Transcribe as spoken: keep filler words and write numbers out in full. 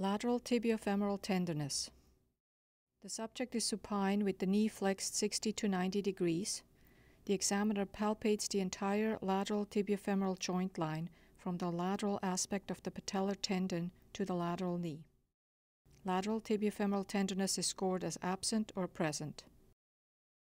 Lateral tibiofemoral tenderness. The subject is supine with the knee flexed sixty to ninety degrees. The examiner palpates the entire lateral tibiofemoral joint line from the lateral aspect of the patellar tendon to the lateral knee. Lateral tibiofemoral tenderness is scored as absent or present.